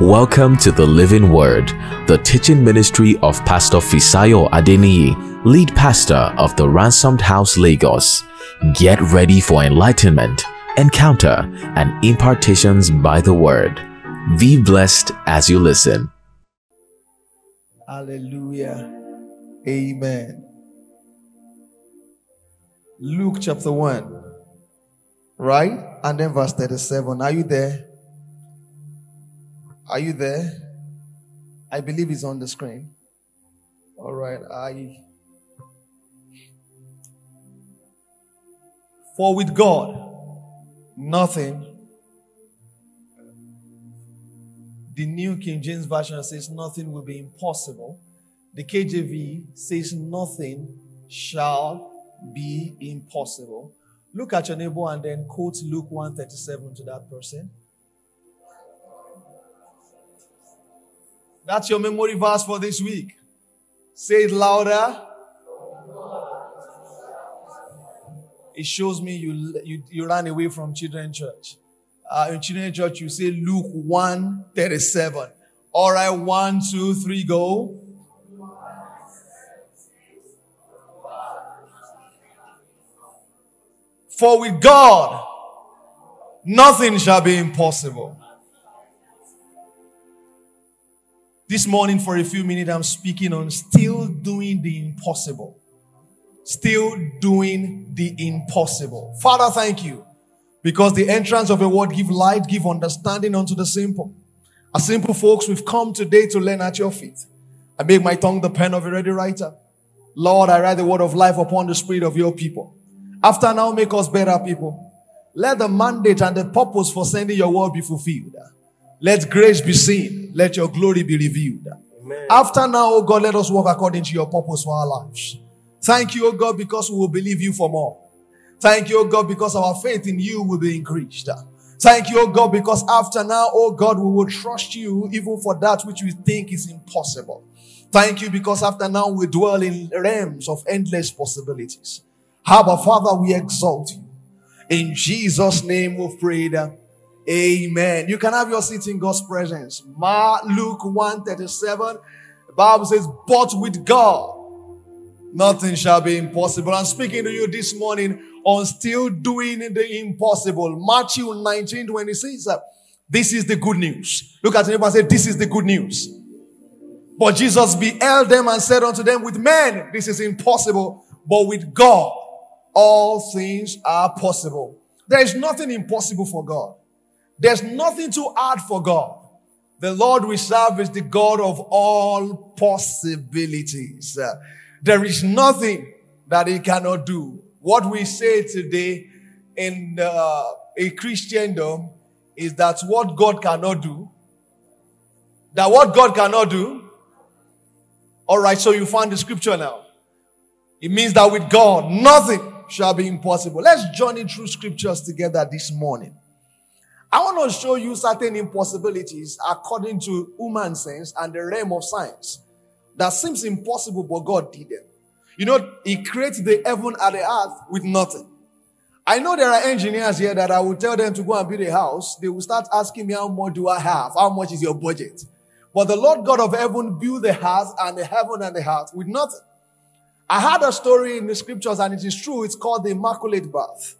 Welcome to the Living Word, the teaching ministry of Pastor Fisayo Adeniyi, lead pastor of the Ransomed House Lagos. Get ready for enlightenment, encounter, and impartations by the Word. Be blessed as you listen. Hallelujah. Amen. Luke chapter 1, right? And then verse 37. Are you there? Are you there? I believe it's on the screen. All right. For with God, nothing. The New King James Version says nothing will be impossible. The KJV says nothing shall be impossible. Look at your neighbor and then quote Luke 1:37 to that person. That's your memory verse for this week. Say it louder. It shows me you ran away from children's church. In children's church, you say Luke 1:37. All right, 1, 2, 3, go. For with God, nothing shall be impossible. This morning, for a few minutes, I'm speaking on still doing the impossible. Still doing the impossible. Father, thank you. Because the entrance of a word give light, give understanding unto the simple. As simple folks, we've come today to learn at your feet. I make my tongue the pen of a ready writer. Lord, I write the word of life upon the spirit of your people. After now, make us better people. Let the mandate and the purpose for sending your word be fulfilled. Let grace be seen. Let your glory be revealed. Amen. After now, oh God, let us walk according to your purpose for our lives. Thank you, oh God, because we will believe you for more. Thank you, oh God, because our faith in you will be increased. Thank you, oh God, because after now, oh God, we will trust you even for that which we think is impossible. Thank you, because after now, we dwell in realms of endless possibilities. Abba, Father, we exalt you. In Jesus' name we've prayed. Amen. You can have your seat in God's presence. Luke 1:37. The Bible says, but with God, nothing shall be impossible. I'm speaking to you this morning on still doing the impossible. Matthew 19:26. This is the good news. Look at him and say, this is the good news. But Jesus beheld them and said unto them, with men, this is impossible. But with God, all things are possible. There is nothing impossible for God. There's nothing too hard for God. The Lord we serve is the God of all possibilities. There is nothing that he cannot do. What we say today in a Christendom is that what God cannot do, all right, so you found the scripture now. It means that with God, nothing shall be impossible. Let's journey through scriptures together this morning. I want to show you certain impossibilities according to human sense and the realm of science that seems impossible, but God did them. You know, he created the heaven and the earth with nothing. I know there are engineers here that I will tell them to go and build a house. They will start asking me, how much do I have? How much is your budget? But the Lord God of heaven built the house and the heaven and the earth with nothing. I had a story in the scriptures, and it is true. It's called the Immaculate Birth.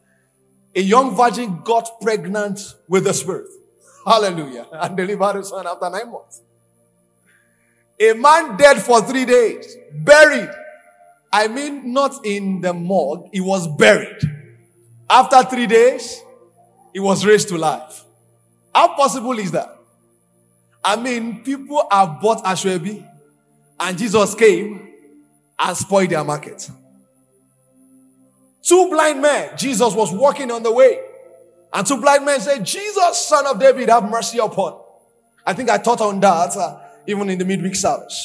A young virgin got pregnant with the Spirit. Hallelujah. And delivered a son after 9 months. A man dead for 3 days. Buried. I mean, not in the morgue. He was buried. After 3 days, he was raised to life. How possible is that? I mean, people have bought Ashwebi, and Jesus came and spoiled their market. Two blind men, Jesus was walking on the way. And two blind men said, Jesus, son of David, have mercy upon. I think I taught on that even in the midweek service.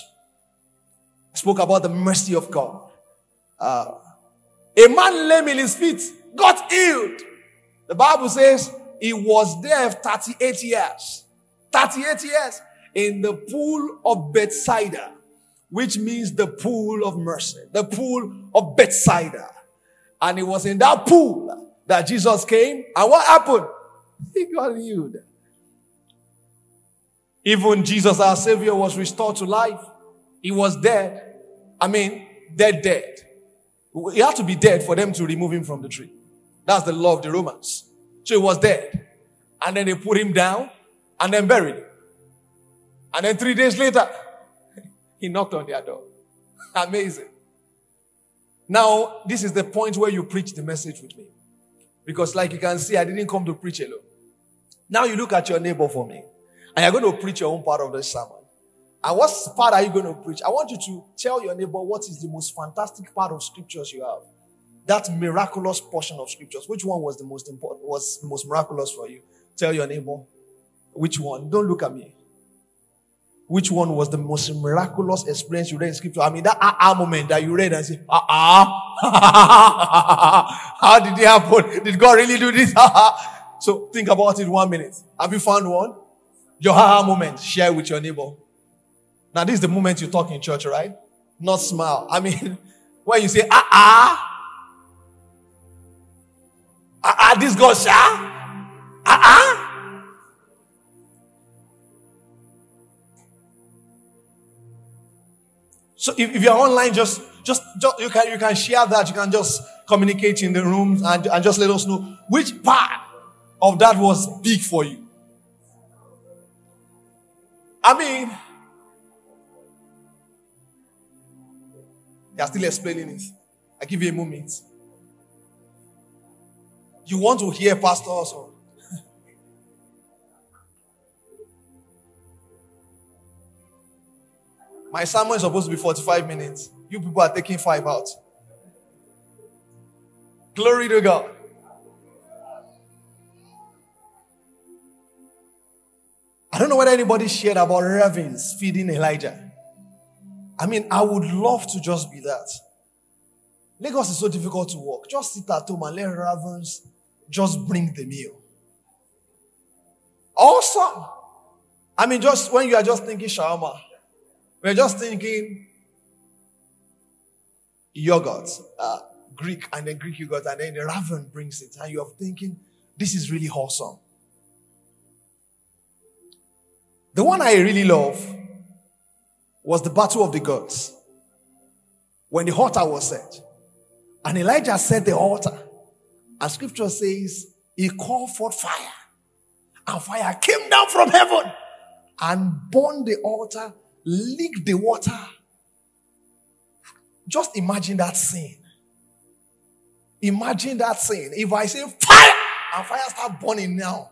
I spoke about the mercy of God. A man lame in his feet got healed. The Bible says he was there 38 years. 38 years in the pool of Bethesda, which means the pool of mercy. The pool of Bethesda. And it was in that pool that Jesus came. And what happened? He got healed. Even Jesus, our Savior, was restored to life. He was dead. I mean, dead. He had to be dead for them to remove him from the tree. That's the law of the Romans. So he was dead. And then they put him down and then buried him. And then 3 days later, he knocked on their door. Amazing. Now, this is the point where you preach the message with me. Because like you can see, I didn't come to preach alone. Now you look at your neighbor for me. And you're going to preach your own part of this sermon. And what part are you going to preach? I want you to tell your neighbor what is the most fantastic part of scriptures you have. That miraculous portion of scriptures. Which one was the most important, was the most miraculous for you? Tell your neighbor. Which one? Don't look at me. Which one was the most miraculous experience you read in scripture? I mean, that moment that you read and say, How did it happen? Did God really do this? So think about it 1 minute. Have you found one? Your moment. Share with your neighbor. Now, this is the moment you talk in church, right? Not smile. I mean, when you say, this God, So if you're online, just you can share that. You can just communicate in the rooms and just let us know which part of that was big for you. I mean, you're still explaining it. I give you a moment. You want to hear Pastor also. My sermon is supposed to be 45 minutes. You people are taking 5 out. Glory to God. I don't know whether anybody shared about ravens feeding Elijah. I mean, I would love to just be that. Lagos is so difficult to walk. Just sit at home and let ravens just bring the meal. Awesome. I mean, just when you are just thinking shawarma, we're just thinking yogurt, Greek yogurt, and then the raven brings it. And you're thinking, this is really awesome. The one I really love was the battle of the gods. When the altar was set, and Elijah set the altar, and scripture says, he called forth fire, and fire came down from heaven and burned the altar, licked the water. Just imagine that scene. Imagine that scene. If I say fire, and fire start burning now,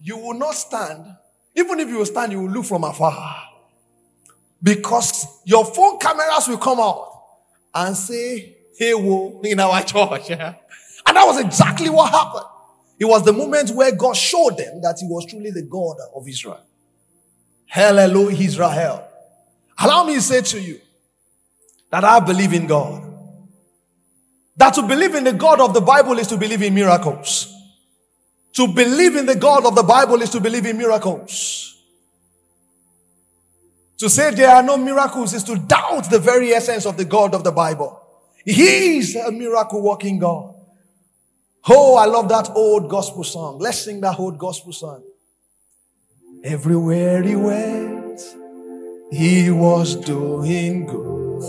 you will not stand. Even if you stand, you will look from afar. Because your phone cameras will come out and say, hey, whoa, in our church. Yeah. And that was exactly what happened. It was the moment where God showed them that he was truly the God of Israel. Hello, Israel. Allow me to say to you that I believe in God. That to believe in the God of the Bible is to believe in miracles. To believe in the God of the Bible is to believe in miracles. To say there are no miracles is to doubt the very essence of the God of the Bible. He is a miracle-working God. Oh, I love that old gospel song. Let's sing that old gospel song. Everywhere he went, he was doing good.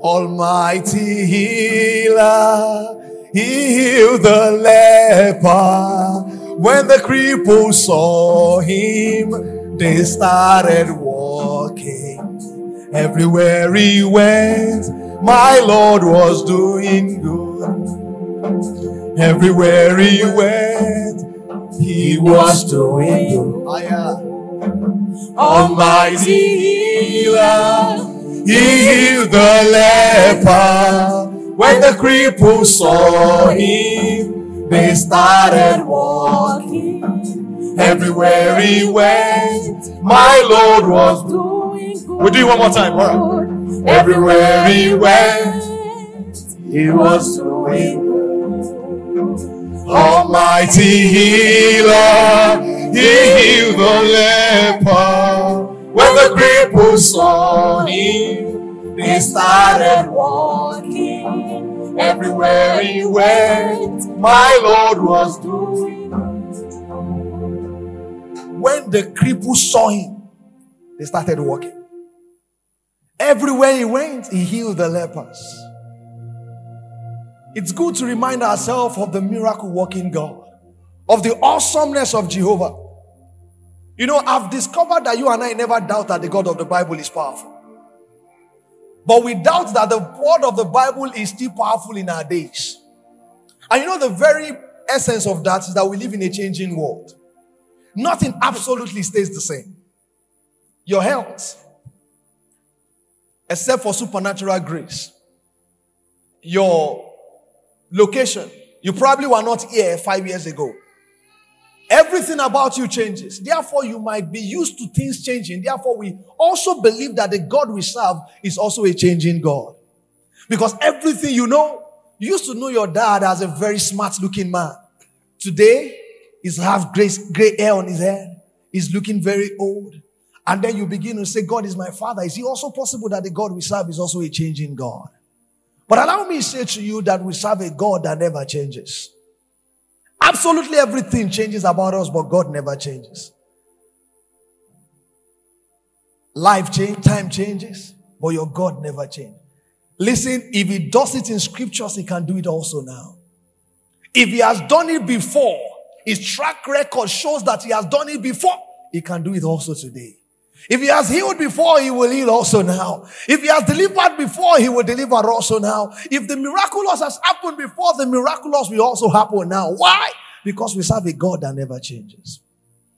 Almighty healer, he healed the leper. When the cripple saw him, they started walking. Everywhere he went, my Lord was doing good. Everywhere he went, he was doing good. Almighty healer, he healed the leper. When the cripple saw him, they started walking. Everywhere he went, my Lord was doing good. We'll do it one more time. All right. Everywhere he went, he was doing good. Almighty healer, he healed the leper. When the cripple saw him, they started walking. Everywhere he went, my Lord was doing good. When the cripple saw him, they started walking. Everywhere he went, he healed the lepers. It's good to remind ourselves of the miracle-working God, of the awesomeness of Jehovah. You know, I've discovered that you and I never doubt that the God of the Bible is powerful. But we doubt that the God of the Bible is still powerful in our days. And you know, the very essence of that is that we live in a changing world. Nothing absolutely stays the same. Your health, except for supernatural grace. Your location, you probably were not here 5 years ago. Everything about you changes. Therefore, you might be used to things changing. Therefore, we also believe that the God we serve is also a changing God. Because everything you know, you used to know your dad as a very smart-looking man. Today, he's half gray hair on his head. He's looking very old. And then you begin to say, God is my father. Is it also possible that the God we serve is also a changing God? But allow me to say to you that we serve a God that never changes. Absolutely everything changes about us, but God never changes. Life changes, time changes, but your God never changes. Listen, if he does it in scriptures, he can do it also now. If he has done it before, his track record shows that he has done it before, he can do it also today. If he has healed before, he will heal also now. If he has delivered before, he will deliver also now. If the miraculous has happened before, the miraculous will also happen now. Why? Because we serve a God that never changes.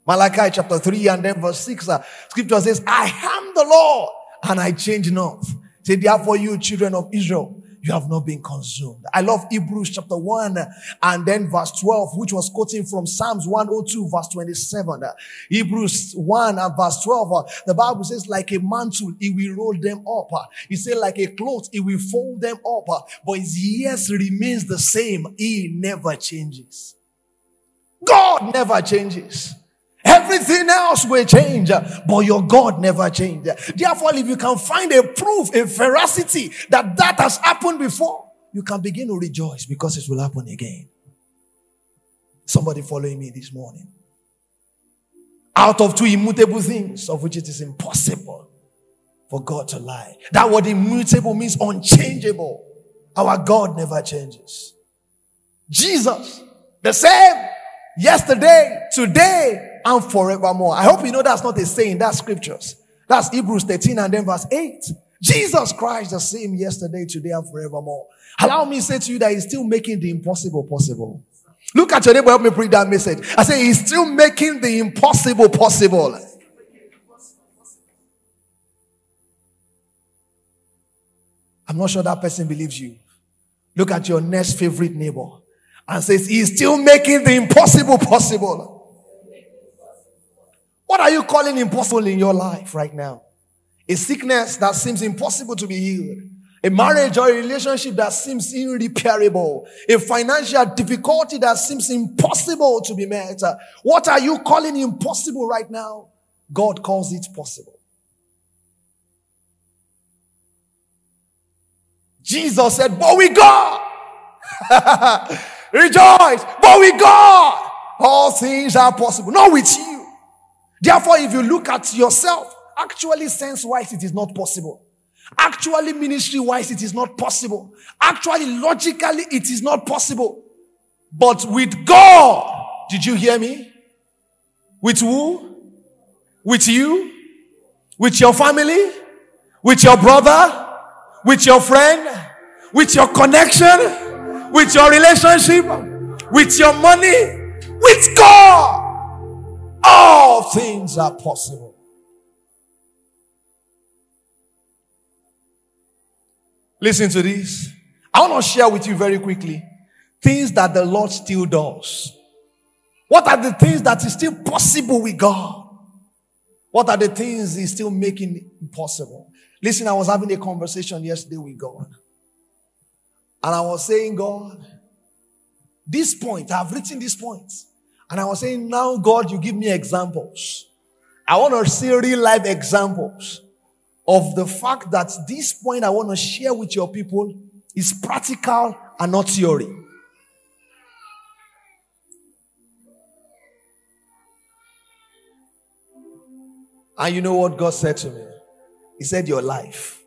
Malachi chapter 3 and then verse 6, scripture says, I am the Lord and I change not. Say, therefore you children of Israel, you have not been consumed. I love Hebrews chapter 1 and then verse 12, which was quoting from Psalms 102 verse 27. Hebrews 1 and verse 12, the Bible says, like a mantle, he will roll them up. He said, like a cloth, he will fold them up. But his yes remains the same. He never changes. God never changes. Everything else will change, but your God never changes. Therefore, if you can find a proof, a veracity that has happened before, you can begin to rejoice because it will happen again. Somebody following me this morning. Out of two immutable things of which it is impossible for God to lie. That word immutable means unchangeable. Our God never changes. Jesus, the same yesterday, today, and forevermore. I hope you know that's not a saying, that's scriptures. That's Hebrews 13 and then verse 8. Jesus Christ the same yesterday, today, and forevermore. Allow me to say to you that he's still making the impossible possible. Look at your neighbor, help me bring that message. I say he's still making the impossible possible. I'm not sure that person believes you. Look at your next favorite neighbor and says he's still making the impossible possible. What are you calling impossible in your life right now? A sickness that seems impossible to be healed. A marriage or a relationship that seems irreparable. A financial difficulty that seems impossible to be met. What are you calling impossible right now? God calls it possible. Jesus said, but with God. Rejoice, but with God, all things are possible. Not with you. Therefore, if you look at yourself, actually sense-wise, it is not possible. Actually, ministry-wise, it is not possible. Actually, logically, it is not possible. But with God, did you hear me? With who? With you? With your family? With your brother? With your friend? With your connection? With your relationship? With your money? With God! All things are possible. Listen to this. I want to share with you very quickly things that the Lord still does. What are the things that is still possible with God? What are the things he's still making impossible? Listen, I was having a conversation yesterday with God. And I was saying, God, this point, I've written this point. And I was saying, now God, you give me examples. I want to see real life examples of the fact that this point I want to share with your people is practical and not theory. And you know what God said to me? He said, your life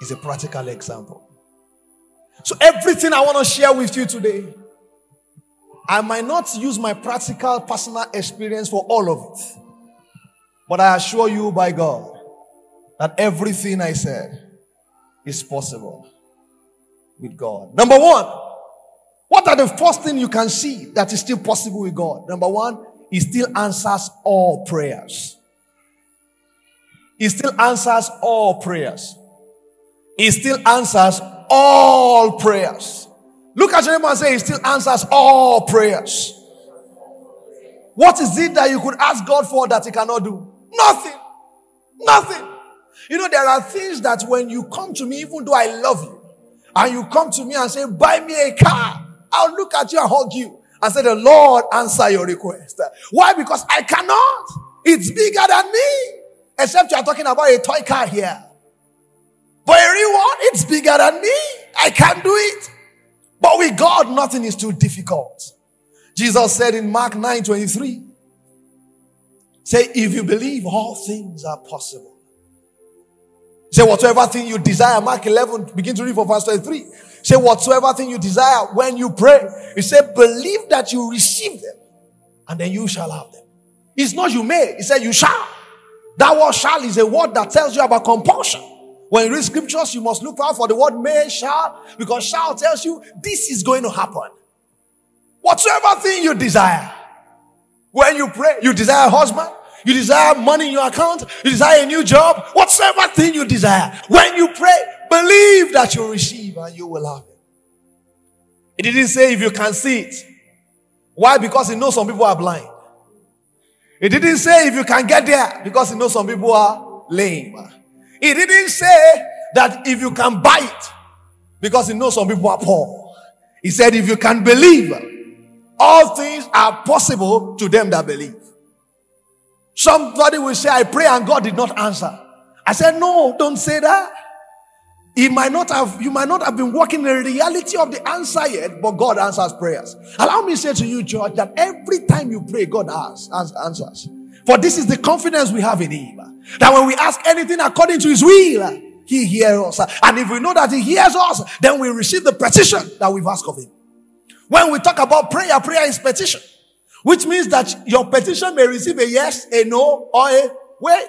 is a practical example. So everything I want to share with you today, I might not use my practical personal experience for all of it. But I assure you by God that everything I said is possible with God. Number one, what are the first things you can see that is still possible with God? Number one, He still answers all prayers. He still answers all prayers. He still answers all prayers. Look at Jeremiah and say, He still answers all prayers. What is it that you could ask God for that He cannot do? Nothing. Nothing. You know, there are things that when you come to me, even though I love you, and you come to me and say, buy me a car, I'll look at you and hug you and say, the Lord answer your request. Why? Because I cannot. It's bigger than me. Except you are talking about a toy car here. But a real one, it's bigger than me. I can't do it. But with God, nothing is too difficult. Jesus said in Mark 9:23, say, if you believe, all things are possible. Say, whatsoever thing you desire, Mark 11, begin to read from verse 23. Say, whatsoever thing you desire when you pray, you say, believe that you receive them, and then you shall have them. It's not you may, it said you shall. That word shall is a word that tells you about compulsion. When you read scriptures, you must look out for the word may, shall, because shall tells you this is going to happen. Whatsoever thing you desire, when you pray, you desire a husband, you desire money in your account, you desire a new job, whatsoever thing you desire, when you pray, believe that you receive and you will have it. It didn't say if you can see it. Why? Because it knows some people are blind. It didn't say if you can get there, because it knows some people are lame. It didn't say that if you can buy it, because it knows some people are poor. He said if you can believe, all things are possible to them that believe. Somebody will say, I pray and God did not answer. I said, no, don't say that. He might not have, you might not have been walking the reality of the answer yet, but God answers prayers. Allow me to say to you, church, that every time you pray, God answers. For this is the confidence we have in Him. That when we ask anything according to His will, He hears us. And if we know that He hears us, then we receive the petition that we've asked of Him. When we talk about prayer, prayer is petition. Which means that your petition may receive a yes, a no, or a wait.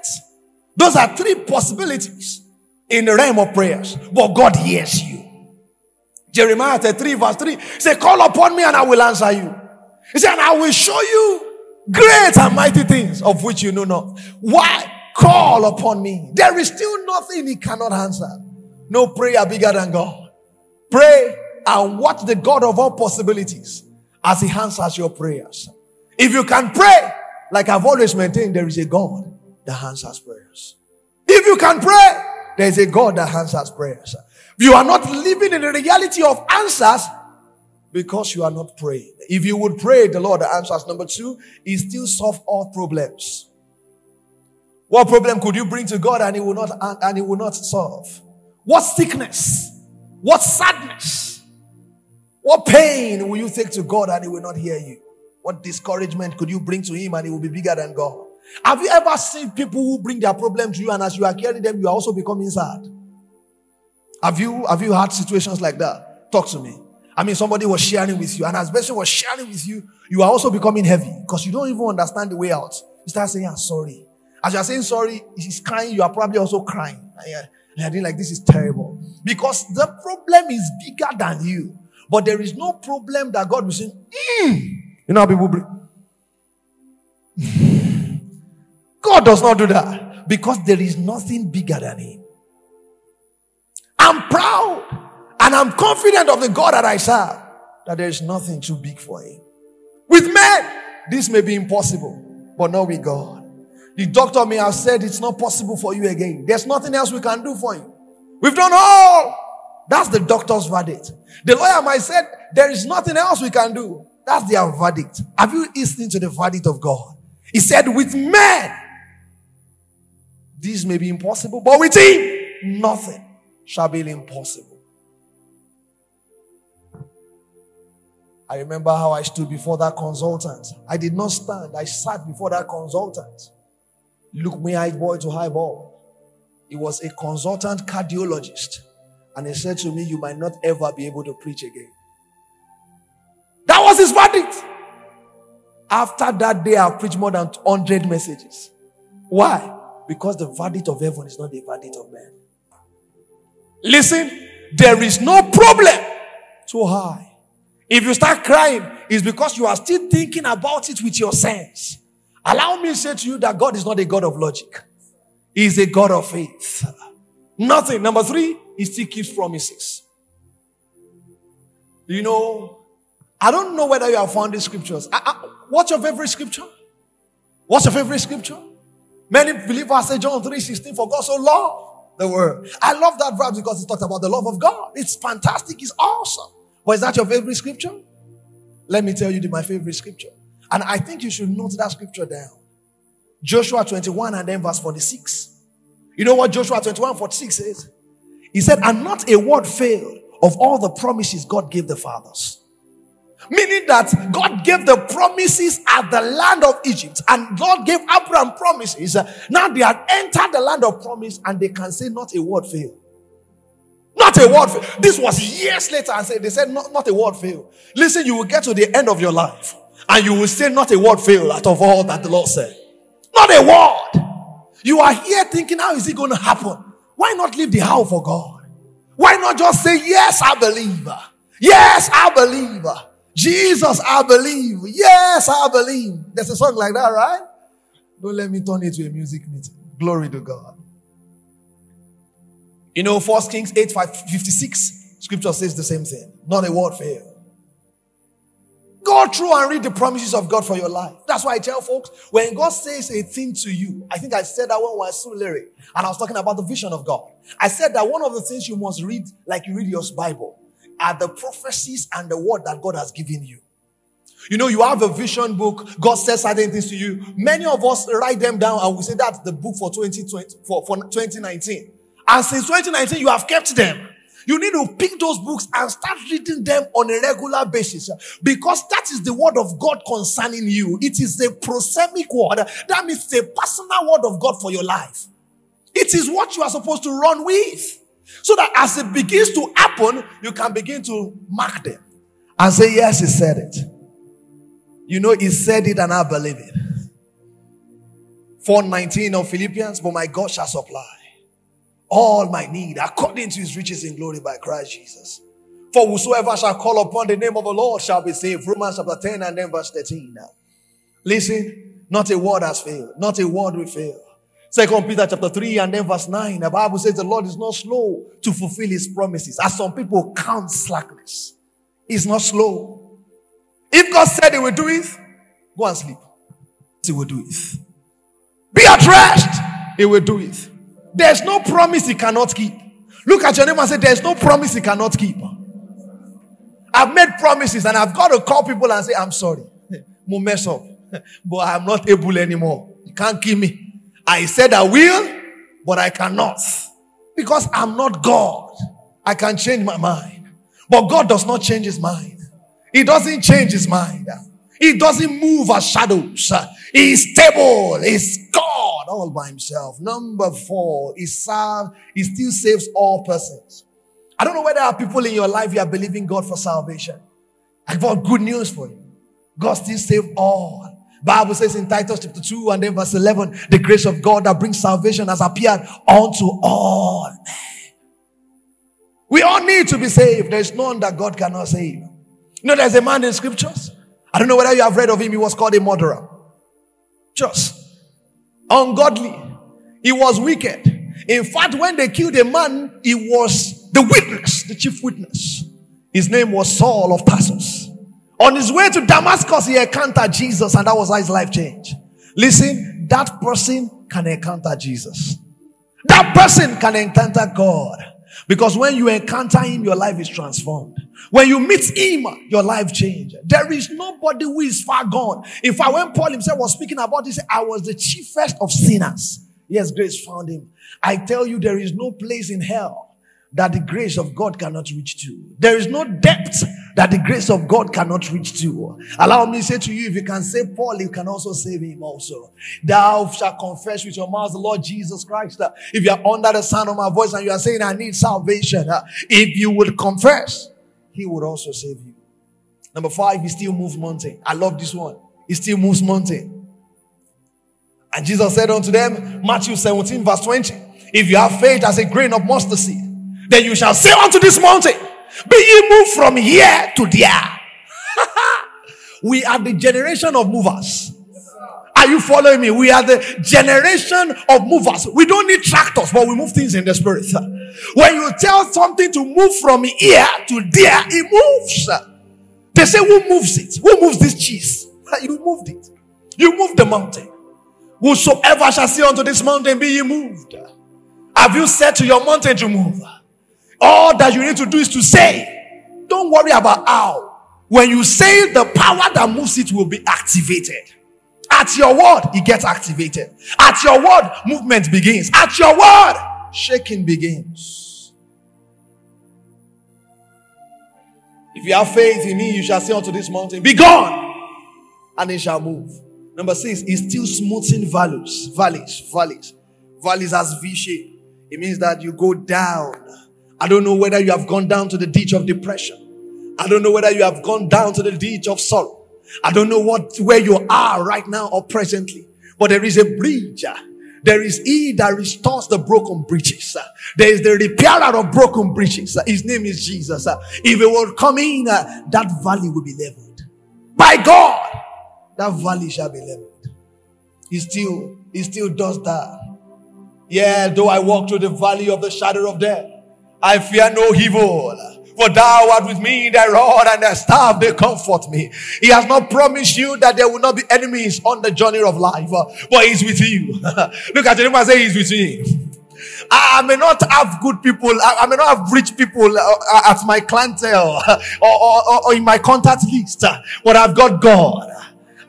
Those are three possibilities in the realm of prayers. But God hears you. Jeremiah 3 verse 3 says, call upon me and I will answer you. He said, and I will show you great and mighty things of which you know not. Why? Call upon me. There is still nothing He cannot answer. No prayer bigger than God. Pray and watch the God of all possibilities as He answers your prayers. If you can pray, like I've always maintained, there is a God that answers prayers. If you can pray, there is a God that answers prayers. You are not living in the reality of answers because you are not praying. If you would pray, the Lord answers. Number two, He still solves all problems. What problem could you bring to God and He will not solve? What sickness? What sadness? What pain will you take to God and He will not hear you? What discouragement could you bring to Him and it will be bigger than God? Have you ever seen people who bring their problem to you and as you are carrying them, you are also becoming sad? Have you had situations like that? Talk to me. I mean, somebody was sharing with you and as person was sharing with you, you are also becoming heavy because you don't even understand the way out. You start saying, I'm sorry. As you are saying sorry, he's crying, you are probably also crying. I think like this is terrible because the problem is bigger than you. But there is no problem that God will say, You know how people bring. God does not do that. Because there is nothing bigger than Him. I'm proud and I'm confident of the God that I serve. That there is nothing too big for Him. With men, this may be impossible. But not with God. The doctor may have said it's not possible for you again. There's nothing else we can do for you. We've done all. That's the doctor's verdict. The lawyer might say, there is nothing else we can do. That's their verdict. Have you listened to the verdict of God? He said, with men, this may be impossible, but with Him, nothing shall be impossible. I remember how I stood before that consultant. I did not stand. I sat before that consultant. Luke may highball to highball. He was a consultant cardiologist. And he said to me, you might not ever be able to preach again. That was his verdict. After that day, I've preached more than 100 messages. Why? Because the verdict of heaven is not the verdict of man. Listen, there is no problem too high. If you start crying, it's because you are still thinking about it with your sense. Allow me to say to you that God is not a God of logic. He is a God of faith. Nothing. Number three, he still keeps promises. You know, I don't know whether you have found these scriptures. What's your favorite scripture? What's your favorite scripture? Many believers say John 3:16, for God so loved the world. I love that verse because it talks about the love of God. It's fantastic. It's awesome. But is that your favorite scripture? Let me tell you my favorite scripture. And I think you should note that scripture down. Joshua 21 and then verse 46. You know what Joshua 21:46 says? He said, and not a word failed of all the promises God gave the fathers. Meaning that God gave the promises at the land of Egypt. And God gave Abraham promises. Now they had entered the land of promise and they can say not a word failed. Not a word failed. This was years later and they said not a word failed. Listen, you will get to the end of your life and you will say not a word failed out of all that the Lord said. Not a word. You are here thinking, how is it going to happen? Why not leave the how for God? Why not just say, yes, I believe. Yes, I believe. Jesus, I believe. Yes, I believe. There's a song like that, right? Don't let me turn it to a music meeting. Glory to God. You know, 1 Kings 8:56, scripture says the same thing. Not a word failed. Go through and read the promises of God for your life. That's why I tell folks, when God says a thing to you, I think I said that when I was so lyric, and I was talking about the vision of God. I said that one of the things you must read, like you read your Bible, are the prophecies and the word that God has given you. You know, you have a vision book. God says certain things to you. Many of us write them down and we say that's the book for 2019. And since 2019, you have kept them. You need to pick those books and start reading them on a regular basis. Because that is the word of God concerning you. It is a prosemic word. That means the personal word of God for your life. It is what you are supposed to run with. So that as it begins to happen, you can begin to mark them and say, yes, he said it. You know, he said it and I believe it. 4:19 of Philippians, but my God shall supply all my need according to his riches in glory by Christ Jesus. For whosoever shall call upon the name of the Lord shall be saved. Romans chapter 10 and then verse 13. Now, listen, not a word has failed. Not a word will fail. 2 Peter chapter 3 and then verse 9. The Bible says the Lord is not slow to fulfill his promises, as some people count slackness. He's not slow. If God said he will do it, go and sleep. He will do it. Be at rest. He will do it. There's no promise he cannot keep. Look at your neighbor and say, there's no promise he cannot keep. I've made promises and I've got to call people and say, I'm sorry. We'll mess up. But I'm not able anymore. You can't keep me. I said I will, but I cannot. Because I'm not God. I can change my mind. But God does not change his mind. He doesn't change his mind. He doesn't move as shadows. He's stable. He's God all by himself. Number four, he still saves all persons. I don't know whether there are people in your life you are believing God for salvation. I've got good news for you. God still saves all. Bible says in Titus chapter 2 and then verse 11, the grace of God that brings salvation has appeared unto all men. We all need to be saved. There is none that God cannot save. You know, there's a man in scriptures. I don't know whether you have read of him. He was called a murderer. Just ungodly. He was wicked. In fact, when they killed a man, he was the witness, the chief witness. His name was Saul of Tarsus. On his way to Damascus, he encountered Jesus and that was how his life changed. Listen, that person can encounter Jesus. That person can encounter God. Because when you encounter him, your life is transformed. When you meet him, your life changes. There is nobody who is far gone. In fact, when Paul himself was speaking about this, I was the chiefest of sinners. Yes, grace found him. I tell you, there is no place in hell that the grace of God cannot reach to. There is no depth that the grace of God cannot reach to. Allow me to say to you, if you can save Paul, you can also save him also. Thou shalt confess with your mouth the Lord Jesus Christ. If you are under the sound of my voice and you are saying, I need salvation, if you would confess, he would also save you. Number 5, he still moves mountain. I love this one. He still moves mountain. And Jesus said unto them, Matthew 17 verse 20, if you have faith as a grain of mustard seed, then you shall say unto this mountain, be ye moved from here to there. We are the generation of movers. Are you following me? We are the generation of movers. We don't need tractors, but we move things in the spirit. When you tell something to move from here to there, it moves. They say, who moves it? Who moves this cheese? You moved it. You moved the mountain. Whosoever shall say unto this mountain, be ye moved. Have you said to your mountain to move? All that you need to do is to say. Don't worry about how. When you say, the power that moves it will be activated. At your word, it gets activated. At your word, movement begins. At your word, shaking begins. If you have faith in me, you shall say unto this mountain, be gone, and it shall move. Number 6, is still smoothing valleys as V-shape. It means that you go down. I don't know whether you have gone down to the ditch of depression. I don't know whether you have gone down to the ditch of sorrow. I don't know where you are right now or presently. But there is a bridge. There is he that restores the broken breaches. There is the repairer of broken breaches. His name is Jesus. If it will come in, that valley will be leveled. By God, that valley shall be leveled. He still does that. Yeah, though I walk through the valley of the shadow of death, I fear no evil, for thou art with me, thy rod and thy staff, they comfort me. He has not promised you that there will not be enemies on the journey of life, but he's with you. Look at your neighbor and say, he's with me. I may not have good people, I may not have rich people as my clientele or in my contact list, but I've got God.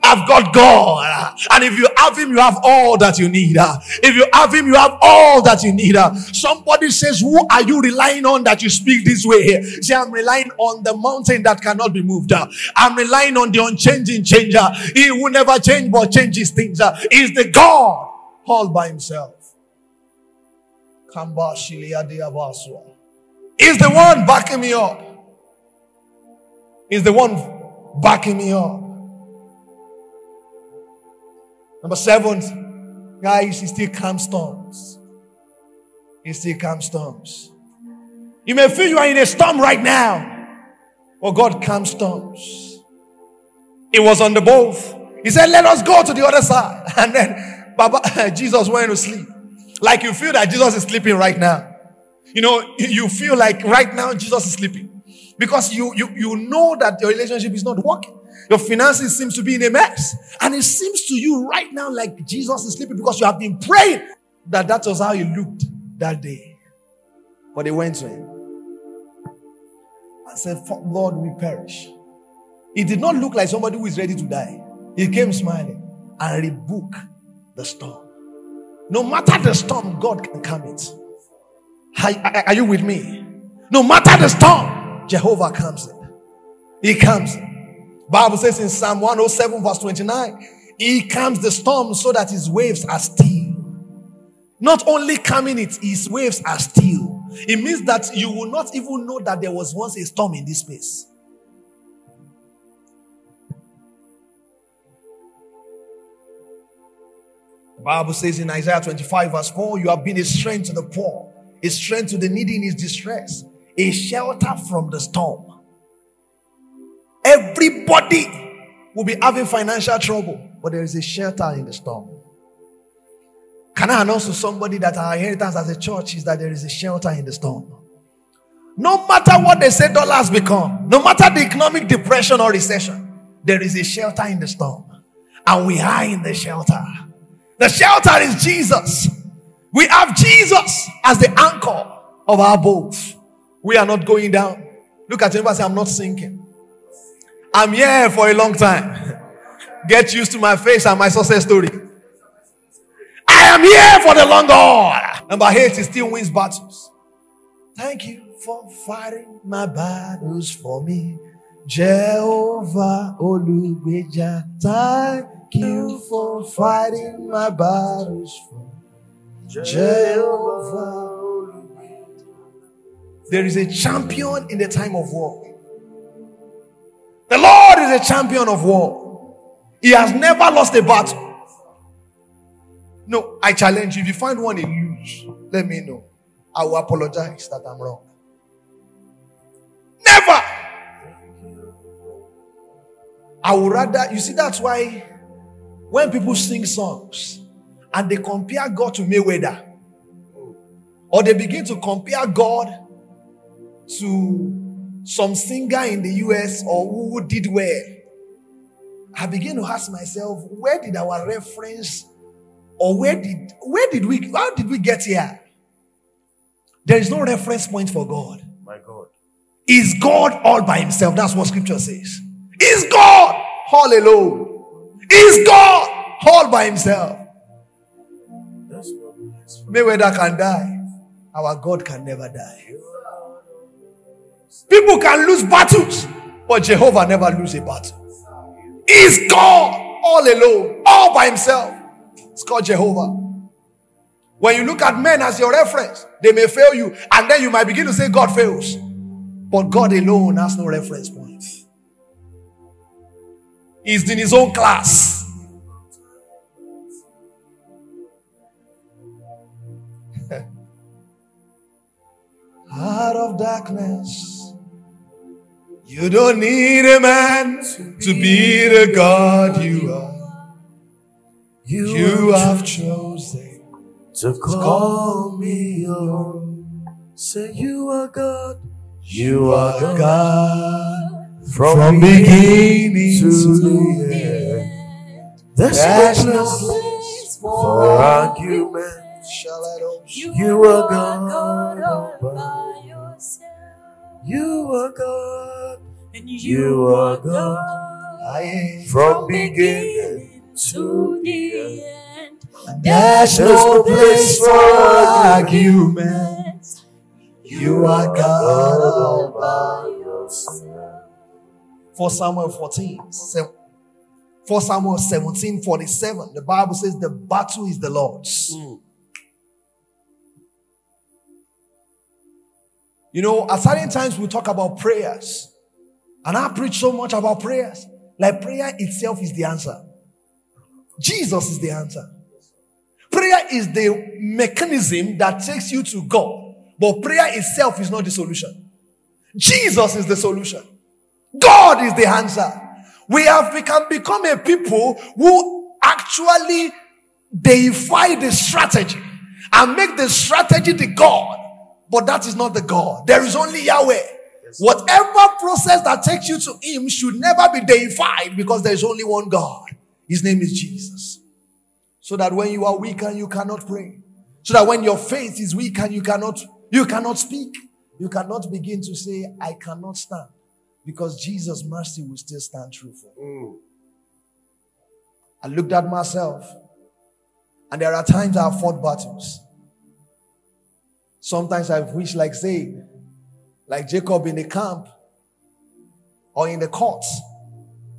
I've got God. And if you have him, you have all that you need. If you have him, you have all that you need. Somebody says, who are you relying on that you speak this way here? Say, I'm relying on the mountain that cannot be moved. I'm relying on the unchanging changer. He will never change but changes things. He's the God all by himself. He's the one backing me up. He's the one backing me up. Number 7, guys, he still calms storms. He still calms storms. You may feel you are in a storm right now, but God calms storms. It was on the boat. He said, let us go to the other side. And then Jesus went to sleep. Like you feel that Jesus is sleeping right now. You know, you feel like right now Jesus is sleeping. Because you know that your relationship is not working. Your finances seems to be in a mess. And it seems to you right now like Jesus is sleeping because you have been praying that was how he looked that day. But they went to him and said, Lord, we perish. It did not look like somebody who is ready to die. He came smiling and rebuked the storm. No matter the storm, God can calm it. Are you with me? No matter the storm, Jehovah calms it. He calms it. Bible says in Psalm 107 verse 29, he calms the storm so that his waves are still. Not only calming it, his waves are still. It means that you will not even know that there was once a storm in this place. The Bible says in Isaiah 25 verse 4, you have been a strength to the poor, a strength to the needy in his distress, a shelter from the storm. Everybody will be having financial trouble, but there is a shelter in the storm. Can I announce to somebody that our inheritance as a church is that there is a shelter in the storm? No matter what they say dollars become, no matter the economic depression or recession, there is a shelter in the storm. And we are in the shelter. The shelter is Jesus. We have Jesus as the anchor of our boat. We are not going down. Look at everybody and say, I'm not sinking. I'm here for a long time. Get used to my face and my success story. I am here for the long haul. Number 8, he still wins battles. Thank you for fighting my battles for me. Jehovah Olugbeja, thank you for fighting my battles for me. Jehovah Olugbeja. There is a champion in the time of war. The Lord is a champion of war. He has never lost a battle. No, I challenge you. If you find one in lose, let me know. I will apologize that I'm wrong. Never. I would rather, you see, that's why when people sing songs and they compare God to Mayweather, or they begin to compare God to some singer in the US or who did well, I begin to ask myself, where did our reference or how did we get here? There is no reference point for God. My God. Is God all by himself? That's what scripture says. Is God all alone? Is God all by himself? Mayweather can die. Our God can never die. People can lose battles, but Jehovah never loses a battle. Is God all alone? All by himself? It's called Jehovah. When you look at men as your reference, they may fail you. And then you might begin to say God fails. But God alone has no reference point. He's in his own class. Out of darkness, you don't need a man to be the God you are. You have chosen to call me your own. Say you are God. You are God from beginning to the end. There's no place for argument. You are God all by yourself. You are God. And you are God from beginning to the end. There's no place for arguments. You are God all by yourself. 4 Samuel 17, 47. The Bible says the battle is the Lord's. You know, at certain times we talk about prayers. And I preach so much about prayers. Like prayer itself is the answer. Jesus is the answer. Prayer is the mechanism that takes you to God. But prayer itself is not the solution. Jesus is the solution. God is the answer. We can become a people who actually deify the strategy and make the strategy the God. But that is not the God. There is only Yahweh. Yes. Whatever process that takes you to him should never be deified because there is only one God. His name is Jesus. So that when you are weak and you cannot pray. So that when your faith is weak and you cannot speak. You cannot begin to say, I cannot stand. Because Jesus' mercy will still stand true for you. I looked at myself. And there are times I have fought battles. Sometimes I've wished like Zayd. Like Jacob in the camp. Or in the court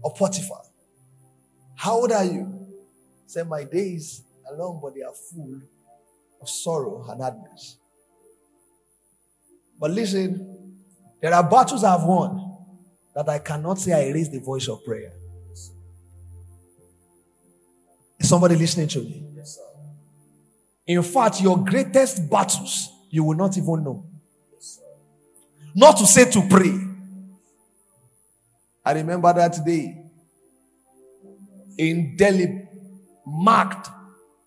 of Potiphar. How old are you? Say, my days are long, but they are full of sorrow and sadness. But listen, there are battles I've won that I cannot say I raise the voice of prayer. Is somebody listening to me? Yes, sir. In fact, your greatest battles, you will not even know. Yes, sir. Not to say to pray. I remember that day. Indelibly marked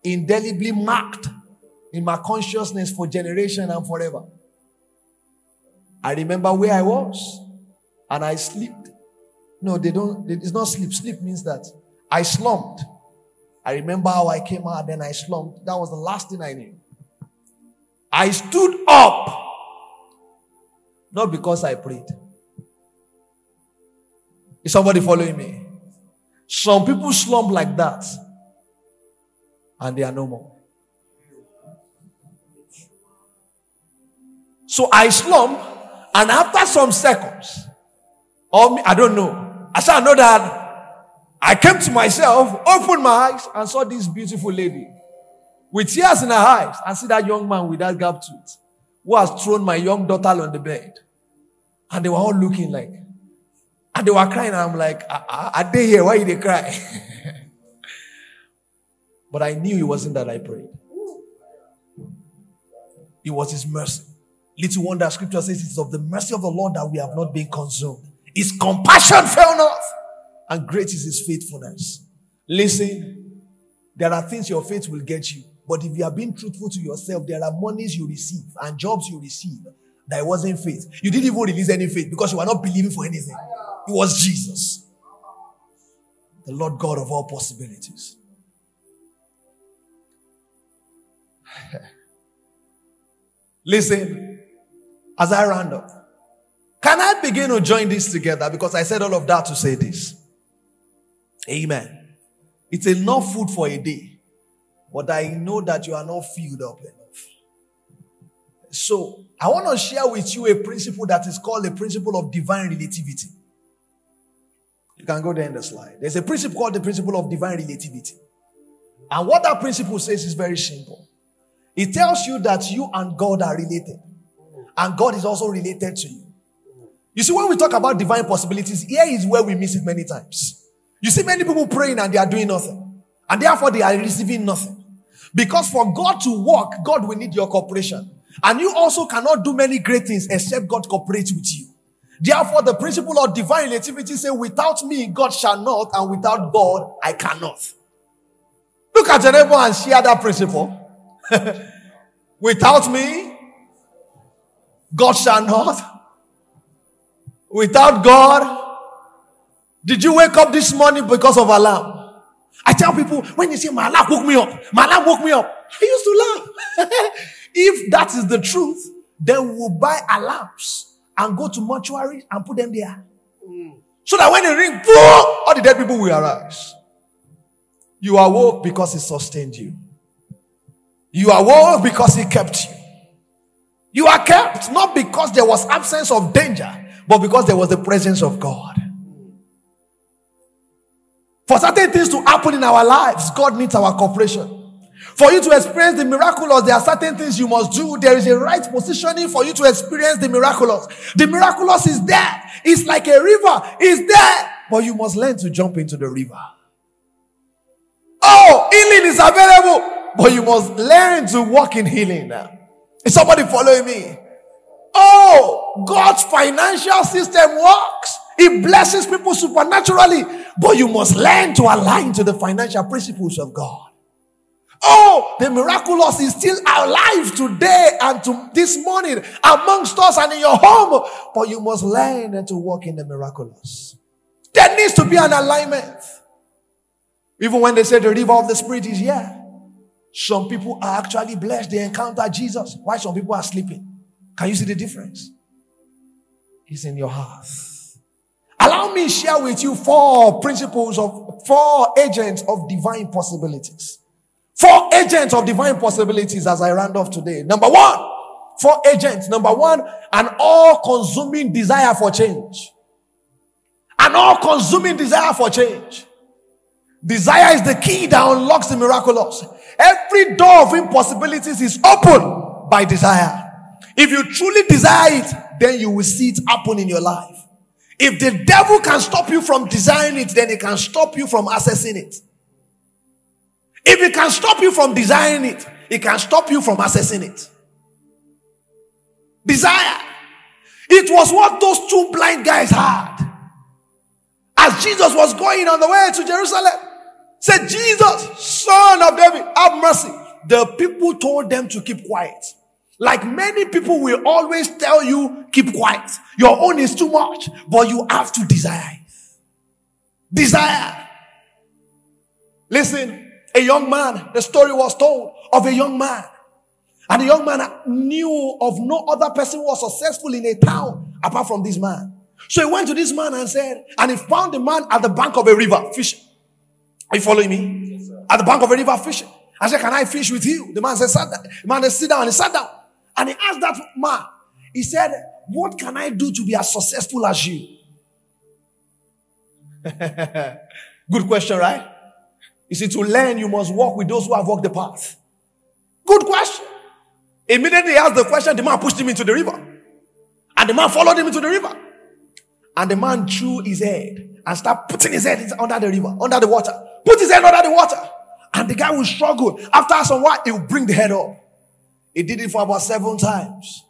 in my consciousness for generation and forever. I remember where I was and I slept. No, it's not sleep. Sleep means that I slumped. I remember how I came out, then I slumped. That was the last thing I knew. I stood up. Not because I prayed. Is somebody following me? Some people slump like that and they are no more. So I slump, and after some seconds, Or me, I don't know. As I know that, I came to myself, opened my eyes, and saw this beautiful lady with tears in her eyes, and see that young man with that gap tooth who has thrown my young daughter on the bed. And they were all looking like, and they were crying. And I'm like, are they here? Why did they cry? But I knew it wasn't that I prayed. It was His mercy. Little wonder, Scripture says, it's of the mercy of the Lord that we have not been consumed. His compassion fell not, and great is His faithfulness. Listen, there are things your faith will get you. But if you are being truthful to yourself, there are monies you receive and jobs you receive that wasn't faith. You didn't even release any faith because you were not believing for anything. It was Jesus, the Lord God of all possibilities. Listen, as I round up, can I begin to join this together? Because I said all of that to say this. Amen. It's enough food for a day, but I know that you are not filled up enough. So, I want to share with you a principle that is called the principle of divine relativity. You can go there in the slide. There's a principle called the principle of divine relativity. And what that principle says is very simple. It tells you that you and God are related. And God is also related to you. You see, when we talk about divine possibilities, here is where we miss it many times. You see many people praying and they are doing nothing. And therefore they are receiving nothing. Because for God to work, God will need your cooperation. And you also cannot do many great things except God cooperates with you. Therefore, the principle of divine relativity says, without me, God shall not, and without God, I cannot. Look at your neighbor and share that principle. Without me, God shall not. Without God, did you wake up this morning because of alarm? I tell people, when you say, my alarm woke me up, my alarm woke me up, I used to laugh. If that is the truth, then we'll buy alarms and go to mortuaries and put them there. So that when they ring, all the dead people will arise. You are woke because He sustained you. You are woke because He kept you. You are kept not because there was absence of danger, but because there was the presence of God. For certain things to happen in our lives, God needs our cooperation. For you to experience the miraculous, there are certain things you must do. There is a right positioning for you to experience the miraculous. The miraculous is there. It's like a river. It's there. But you must learn to jump into the river. Oh, healing is available. But you must learn to walk in healing. Is somebody following me? Oh, God's financial system works. It blesses people supernaturally. But you must learn to align to the financial principles of God. Oh, the miraculous is still alive today and to this morning amongst us and in your home. But you must learn to walk in the miraculous. There needs to be an alignment. Even when they say the river of the Spirit is here, some people are actually blessed. They encounter Jesus. Why some people are sleeping? Can you see the difference? It's in your heart. Allow me to share with you four agents of divine possibilities. Four agents of divine possibilities as I round off today. Number one, an all-consuming desire for change. An all-consuming desire for change. Desire is the key that unlocks the miraculous. Every door of impossibilities is opened by desire. If you truly desire it, then you will see it happen in your life. If the devil can stop you from desiring it, then it can stop you from accessing it. If it can stop you from desiring it, it can stop you from accessing it. Desire. It was what those two blind guys had. As Jesus was going on the way to Jerusalem, said, Jesus, Son of David, have mercy. The people told them to keep quiet. Like many people will always tell you, keep quiet. Your own is too much, but you have to desire. Desire. Listen. A young man, the story was told of a young man. And the young man knew of no other person who was successful in a town apart from this man. So he went to this man and said, and he found the man at the bank of a river fishing. Are you following me? Yes, sir. At the bank of a river fishing. I said, can I fish with you? The man said, sit down. The man said, sit down. And he sat down. And he asked that man, he said, what can I do to be as successful as you? Good question, right? You see, to learn, you must walk with those who have walked the path. Good question. Immediately he asked the question, the man pushed him into the river. And the man followed him into the river. And the man threw his head and started putting his head under the river, under the water. Put his head under the water. And the guy will struggle. After some while, he will bring the head up. He did it for about 7 times.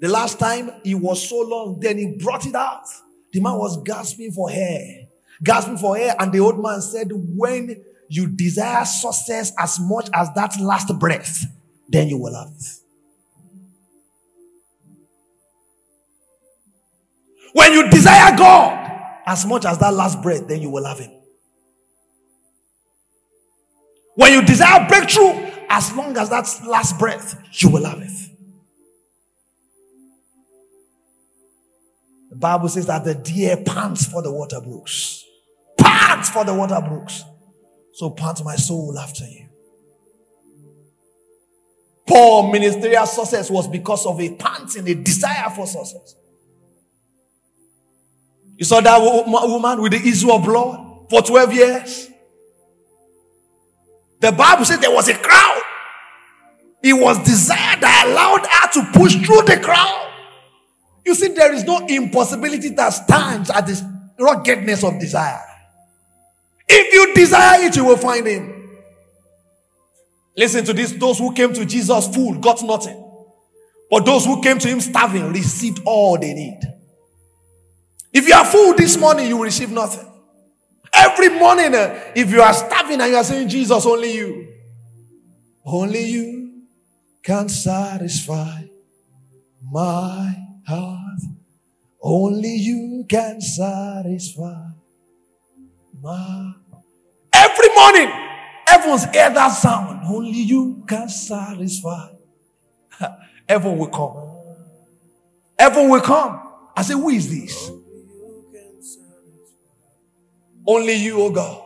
The last time, he was so long, then he brought it out. The man was gasping for air. Gasping for air. And the old man said, when you desire success as much as that last breath, then you will have it. When you desire God as much as that last breath, then you will have him. When you desire breakthrough, as long as that last breath, you will have it. The Bible says that the deer pants for the water brooks. Pants for the water brooks. So pant my soul after you. Paul's ministerial success was because of a panting, a desire for success. You saw that woman with the issue of blood for 12 years. The Bible says there was a crowd. It was desire that allowed her to push through the crowd. You see, there is no impossibility that stands at this ruggedness of desire. If you desire it, you will find him. Listen to this. Those who came to Jesus full got nothing. But those who came to him starving received all they need. If you are full this morning, you will receive nothing. Every morning, if you are starving and you are saying, Jesus, only you can satisfy my heart. Only you can satisfy my. Every morning, everyone's heard that sound. Only you can satisfy. Everyone will come. Everyone will come. I say, who is this? Only you, oh God.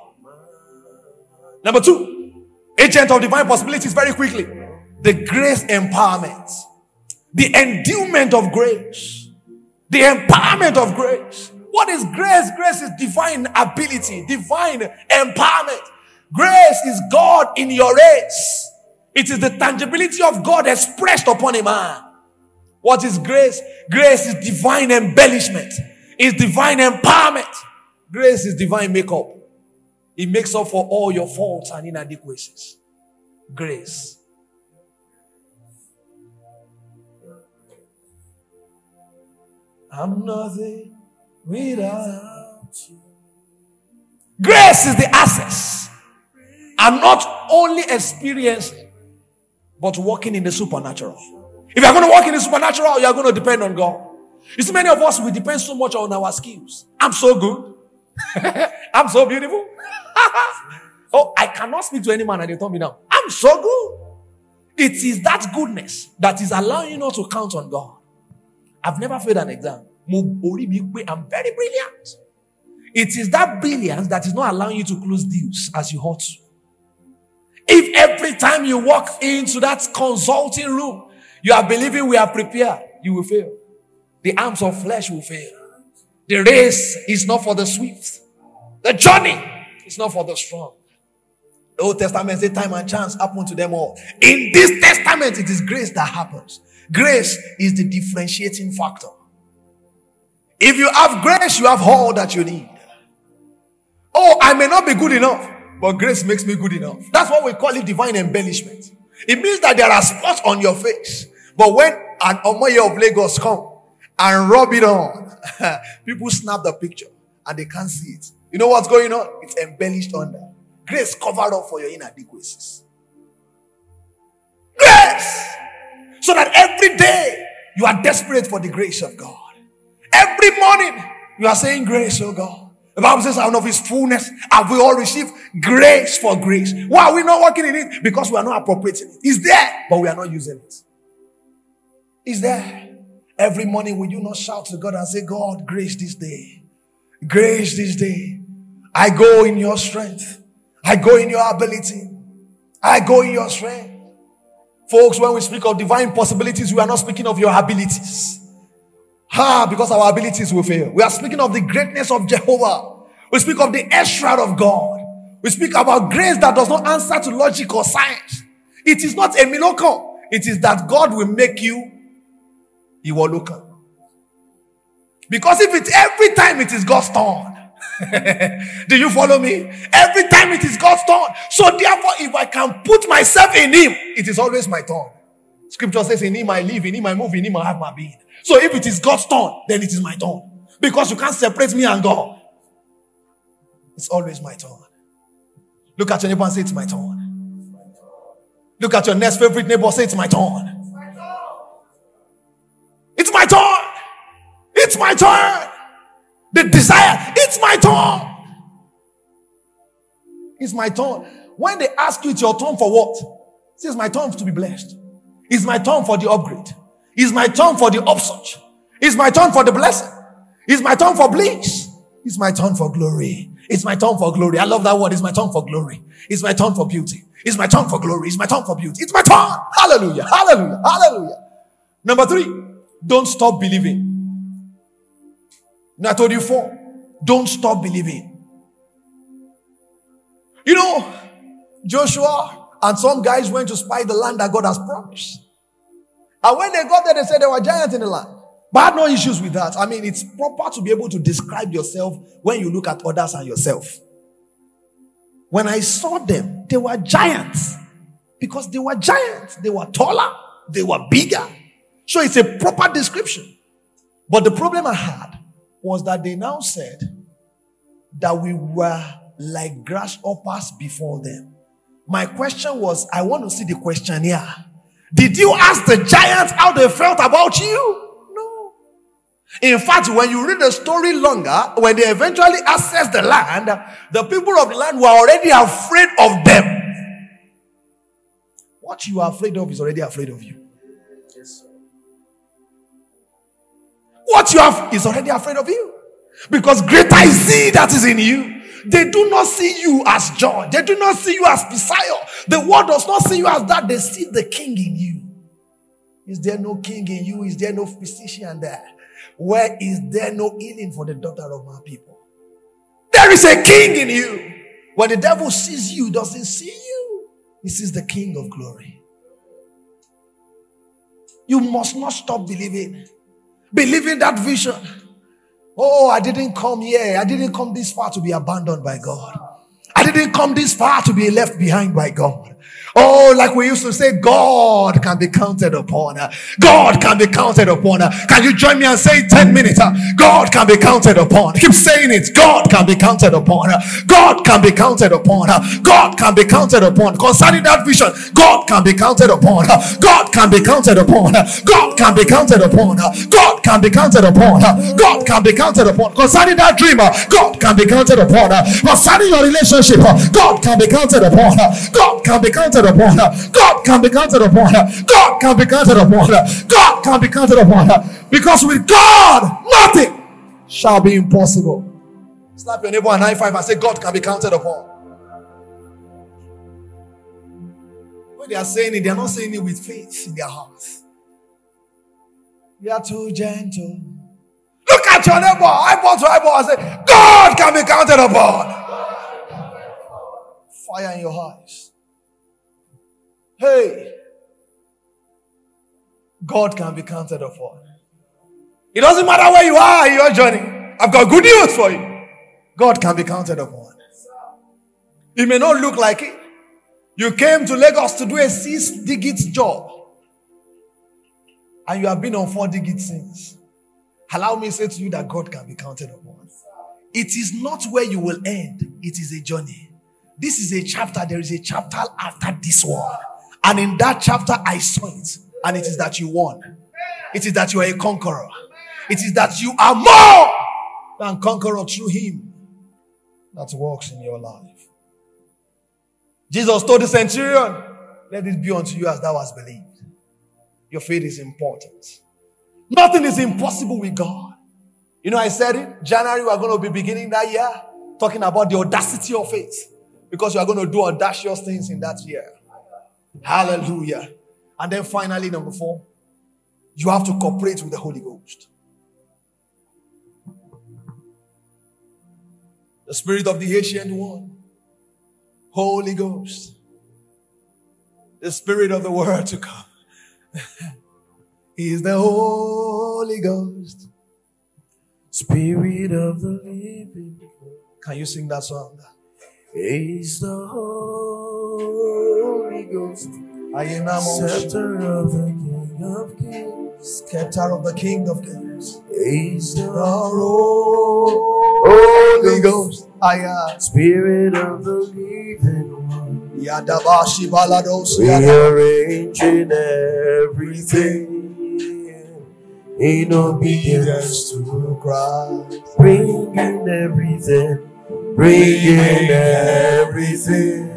Number 2, agent of divine possibilities very quickly. The grace empowerment. The endowment of grace. The empowerment of grace. What is grace? Grace is divine ability, divine empowerment. Grace is God in your race. It is the tangibility of God expressed upon a man. What is grace? Grace is divine embellishment. It's divine empowerment. Grace is divine makeup. It makes up for all your faults and inadequacies. Grace. I'm nothing without you. Grace is the access. I'm not only experiencing, but walking in the supernatural. If you're going to walk in the supernatural, you're going to depend on God. You see, many of us, we depend so much on our skills. I'm so good. I'm so beautiful. Oh, I cannot speak to any man and they turn me down. I'm so good. It is that goodness that is allowing us to count on God. I've never failed an exam. I'm very brilliant. It is that brilliance that is not allowing you to close deals as you ought to. If every time you walk into that consulting room, you are believing we are prepared, you will fail. The arms of flesh will fail. The race is not for the swift. The journey is not for the strong. The Old Testament says time and chance happen to them all. In this testament, it is grace that happens. Grace is the differentiating factor. If you have grace, you have all that you need. Oh, I may not be good enough, but grace makes me good enough. That's what we call it divine embellishment. It means that there are spots on your face. But when an Omoye of Lagos comes and rub it on, people snap the picture and they can't see it. You know what's going on? It's embellished under. Grace covered up for your inadequacies. Grace! So that every day you are desperate for the grace of God. Every morning you are saying, grace, oh God. The Bible says, out of his fullness have we all received grace for grace. Why are we not working in it? Because we are not appropriating it. It's there, but we are not using it. It's there. Every morning, will you not shout to God and say, God, grace this day. Grace this day. I go in your strength. I go in your ability. I go in your strength. Folks, when we speak of divine possibilities, we are not speaking of your abilities. Because our abilities will fail. We are speaking of the greatness of Jehovah. We speak of the air shroud of God. We speak about grace that does not answer to logic or science. It is not a miracle. It is that God will make you Iwoluka. Because if it's every time it is God's turn. Do you follow me? Every time it is God's turn. So therefore, if I can put myself in him, it is always my turn. Scripture says, in him I live, in him I move, in him I have my being. So if it is God's turn, then it is my turn. Because you can't separate me and God. It's always my turn. Look at your neighbor and say, it's my turn. Look at your next favorite neighbor and say, it's my turn. It's my turn. It's my turn. The desire, it's my turn. It's my turn. When they ask you, it's your turn for what? It says, my turn to be blessed. It's my turn for the upgrade. It's my turn for the upsurge. It's my turn for the blessing. It's my turn for bliss. It's my turn for glory. It's my turn for glory. I love that word. It's my turn for glory. It's my turn for beauty. It's my turn for glory. It's my turn for beauty. It's my turn. Hallelujah. Hallelujah. Hallelujah. Number three, don't stop believing. I told you four, don't stop believing. You know, Joshua and some guys went to spy the land that God has promised. And when they got there, they said there were giants in the land. But I had no issues with that. I mean, it's proper to be able to describe yourself when you look at others and yourself. When I saw them, they were giants. Because they were giants. They were taller. They were bigger. So it's a proper description. But the problem I had was that they now said that we were like grasshoppers before them. My question was, I want to see the questionnaire. Did you ask the giants how they felt about you? No. In fact, when you read the story longer, when they eventually accessed the land, the people of the land were already afraid of them. What you are afraid of is already afraid of you. Yes, sir. What you have is already afraid of you. Because greater is he that is in you. They do not see you as John. They do not see you as Fisayo. The world does not see you as that. They see the king in you. Is there no king in you? Is there no physician there? Where is there no healing for the daughter of my people? There is a king in you. When the devil sees you, doesn't see you. He sees the king of glory. You must not stop believing. Believe in that vision. Oh, I didn't come here. I didn't come this far to be abandoned by God. I didn't come this far to be left behind by God. Oh, like we used to say, God can be counted upon. God can be counted upon. Can you join me and say 10 minutes? God can be counted upon. Keep saying it. God can be counted upon. God can be counted upon. God can be counted upon. Concerning that vision, God can be counted upon. God can be counted upon. God can be counted upon. God can be counted upon. God can be counted upon. Concerning that dream, God can be counted upon. Concerning your relationship, God can be counted upon. God can be counted upon her. God can be counted upon her. God can be counted upon her. God can be counted upon her. Because with God, nothing shall be impossible. Slap your neighbor and high five and say, God can be counted upon. When they are saying it, they are not saying it with faith in their hearts. You are too gentle. Look at your neighbor, eyeball to eyeball, and say, God can be counted upon. Fire in your eyes. Hey, God can be counted upon. It doesn't matter where you are in your journey. I've got good news for you. God can be counted upon. It may not look like it. You came to Lagos to do a 6-digit job. And you have been on 4 digits since. Allow me to say to you that God can be counted upon. It is not where you will end. It is a journey. This is a chapter. There is a chapter after this one. And in that chapter, I saw it. And it is that you won. It is that you are a conqueror. It is that you are more than conqueror through him that works in your life. Jesus told the centurion, let it be unto you as thou hast believed. Your faith is important. Nothing is impossible with God. You know, I said it. January, we are going to be beginning that year talking about the audacity of faith. Because you are going to do audacious things in that year. Hallelujah. And then finally, number four, you have to cooperate with the Holy Ghost. the Spirit of the Ancient One, Holy Ghost, the Spirit of the world to come. He is the Holy Ghost, Spirit of the living God. Can you sing that song? He's the Holy Ghost, scepter of the King of Kings, scepter of the King of Kings. He's the Holy Ghost, Spirit of the living one. We are arranging everything in obedience to Christ, bringing everything. Bringing everything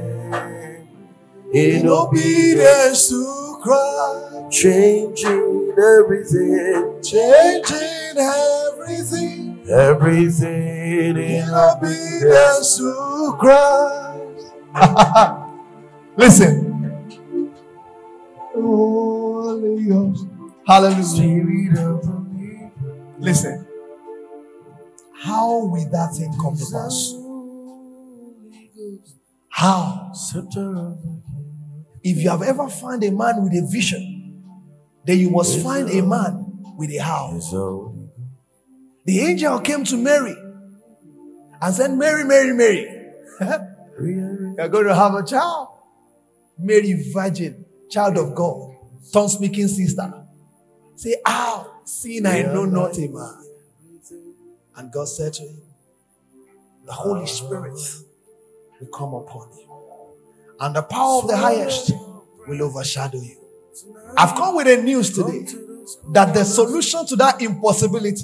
in obedience to Christ, changing everything, everything in obedience to Christ. Listen, Holy Ghost, hallelujah. Listen, how will that thing come to pass? How? If you have ever found a man with a vision, then you must find a man with a how. The angel came to Mary and said, Mary, Mary, Mary. You're going to have a child. Mary, virgin, child of God, tongue-speaking sister. Say, how? Seeing I know not a man. And God said to him, the Holy Spirit will come upon you, and the power of the highest will overshadow you. I've come with a news today that the solution to that impossibility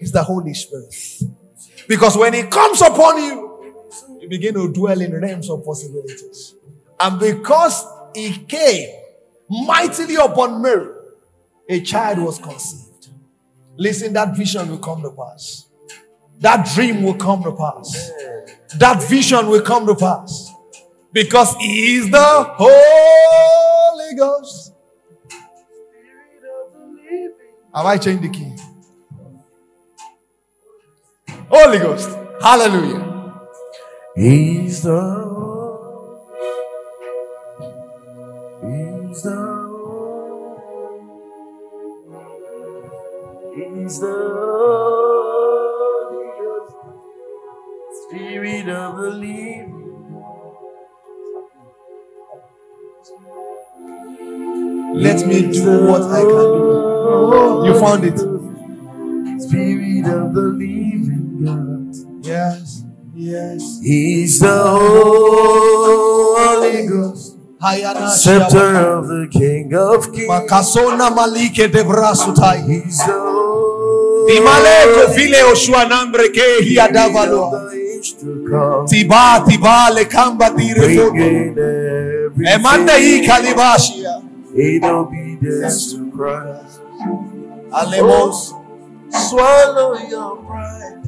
is the Holy Spirit. Because when He comes upon you, you begin to dwell in realms of possibilities. And because He came mightily upon Mary, a child was conceived. Listen, that vision will come to pass. That dream will come to pass. That vision will come to pass. Because He is the Holy Ghost. Have I changed the key? Holy Ghost. Hallelujah. He's the Holy. He's the Holy. He's the Holy. Spirit of the living God. Let me do what I can do. You found it. Spirit of the living God. Yes, yes. He's the Holy Ghost, scepter of the King of Kings. He's the Holy Ghost. Tiba tiba le kamba dire foto. Emanda I kalibashia. In obedience to Christ. Alemos, swallow your pride.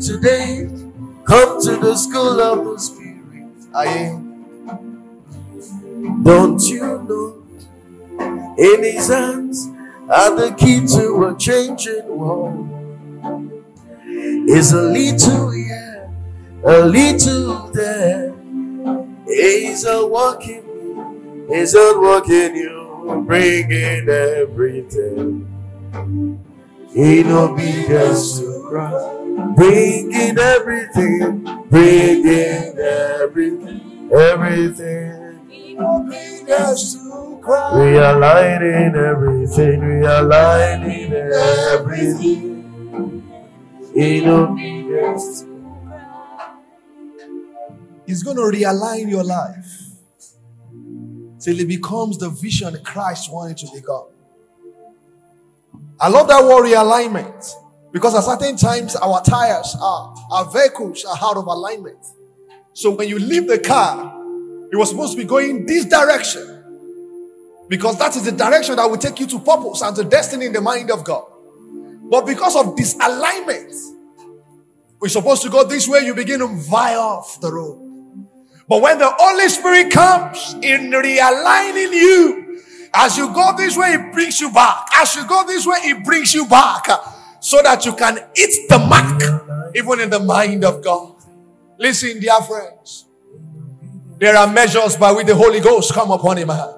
Today, come to the school of the Spirit. Aye. Don't you know? In His hands are the key to a changing world. It's a little here, a little there. He's a walking, He's a walking you, bringing everything in obedience to Christ, bringing everything, everything in obedience to Christ. We are aligning everything, in obedience to Christ. He's going to realign your life till it becomes the vision Christ wanted to become. I love that word realignment, because at certain times our tires, our vehicles are out of alignment. So when you leave the car, it was supposed to be going this direction, because that is the direction that will take you to purpose and to destiny in the mind of God. But because of disalignment, we're supposed to go this way, you begin to veer off the road. But when the Holy Spirit comes in realigning you, as you go this way, it brings you back. As you go this way, it brings you back, so that you can hit the mark, even in the mind of God. Listen, dear friends. There are measures by which the Holy Ghost come upon a man.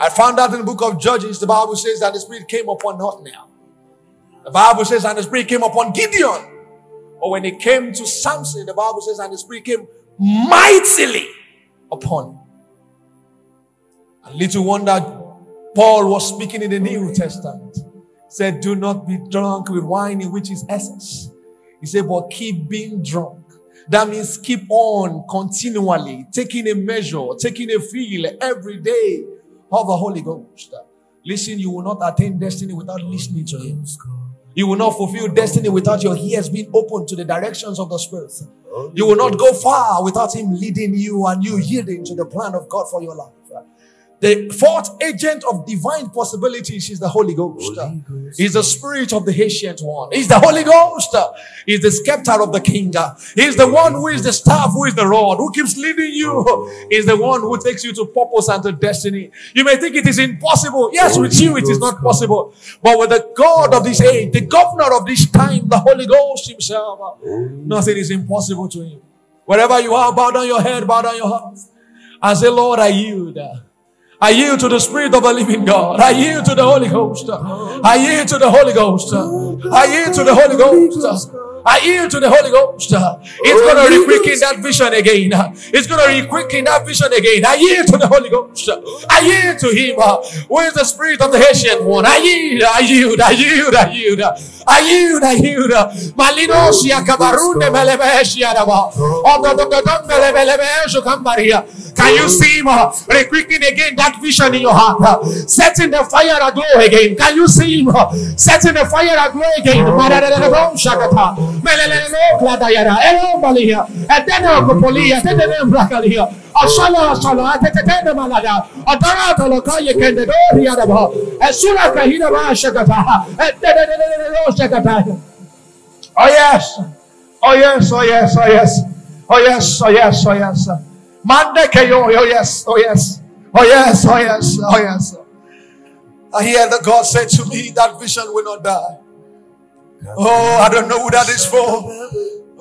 I found out in the book of Judges, the Bible says that the Spirit came upon Othniel. The Bible says, and the Spirit came upon Gideon. Or when it came to Samson, the Bible says, and the Spirit came mightily upon him. And little wonder, Paul was speaking in the New Testament. Said, do not be drunk with wine in which is excess. He said, but keep being drunk. That means keep on continually taking a measure, taking a feel every day of the Holy Ghost. Listen, you will not attain destiny without listening to Him. You will not fulfill destiny without your ears being open to the directions of the Spirit. You will not go far without Him leading you and you yielding to the plan of God for your life. The fourth agent of divine possibilities is the Holy Ghost. He's the Spirit of the Ancient One. He's the Holy Ghost. He's the scepter of the King. He's the one who is the staff, who is the rod, who keeps leading you. He's the one who takes you to purpose and to destiny. You may think it is impossible. Yes, with you it is not possible. But with the God of this age, the governor of this time, the Holy Ghost Himself, nothing is impossible to Him. Wherever you are, bow down your head, bow down your heart, and say, Lord, I yield. I yield to the Spirit of the living God. I yield to the Holy Ghost. I yield to the Holy Ghost. I yield to the Holy Ghost. I yield to the Holy Ghost. It's going to re-quicken that vision again. It's going to re-quicken that vision again. I yield to the Holy Ghost. I yield to Him. Who is the Spirit of the Ancient One? I yield, I yield, I yield, I yield. I yield, I yield. Malinosia kabarune melevesia dava. Can you see Him re-quicken again that vision in your heart? Setting the fire aglow again. Can you see Him setting the fire aglow again? Oh yes, oh yes, oh yes, oh yes, oh yes, oh yes, oh yes, oh yes, oh yes, oh yes, oh yes, oh yes. I hear that God said to me, that vision will not die. Oh, I don't know who that is for.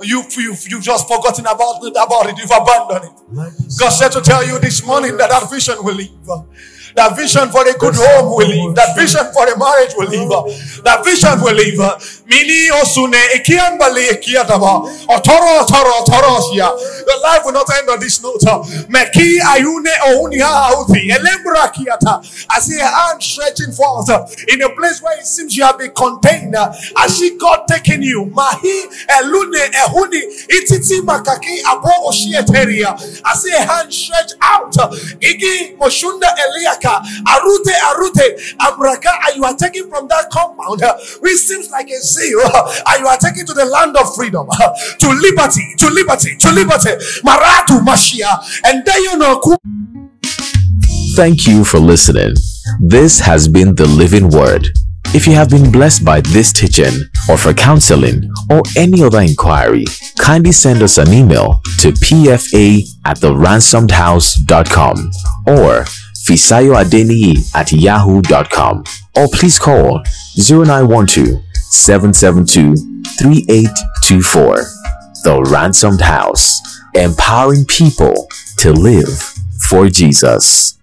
You've just forgotten about it. You've abandoned it. God said to tell you this morning that that vision will live. That vision for a good home will live. That vision for a marriage will live. That vision will live. The life will not end on this note. I see a hand stretching forth in a place where it seems you have been contained. I see God taking you. I see a hand stretch out. Arute, arute, abraka, and you are taken from that compound which seems like a seal, and you are taken to the land of freedom, to liberty, to liberty, to liberty. Maratu Mashia, and then you know. Thank you for listening. This has been The Living Word. If you have been blessed by this teaching, or for counseling or any other inquiry, kindly send us an email to pfa@theransomedouse.com or fisayoadeniyi@yahoo.com, or please call 0912-772-3824. The Ransomed House, empowering people to live for Jesus.